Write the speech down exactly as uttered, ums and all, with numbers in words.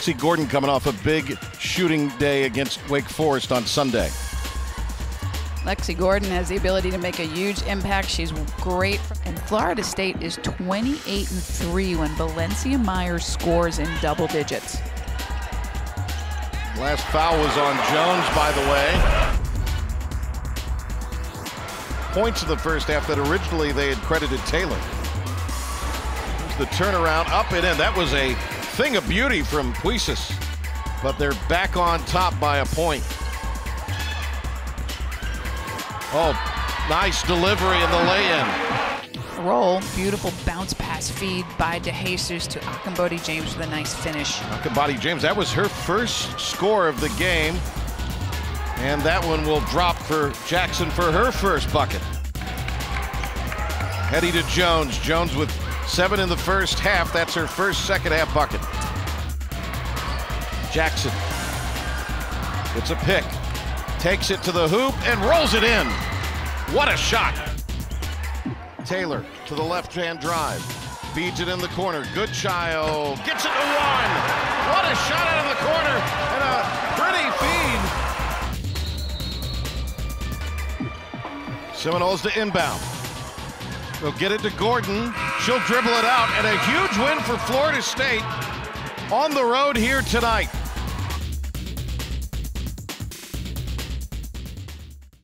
Lexi Gordon coming off a big shooting day against Wake Forest on Sunday. Lexi Gordon has the ability to make a huge impact. She's great. And Florida State is twenty-eight and three when Valencia Myers scores in double digits. Last foul was on Jones, by the way. Points in the first half that originally they had credited Taylor. Here's the turnaround, up and in. That was a thing of beauty from Puesis, but they're back on top by a point. Oh, nice delivery in the lay-in. Roll, beautiful bounce pass feed by DeJesus to Akambodi James with a nice finish. Akambodi James, that was her first score of the game. And that one will drop for Jackson for her first bucket. Heady to Jones. Jones with seven in the first half. That's her first second half bucket. Jackson. It's a pick. Takes it to the hoop and rolls it in. What a shot. Taylor to the left-hand drive. Feeds it in the corner. Goodchild gets it to one. What a shot out of the corner and a pretty feed. Seminoles to inbound. They'll get it to Gordon. She'll dribble it out, and a huge win for Florida State on the road here tonight.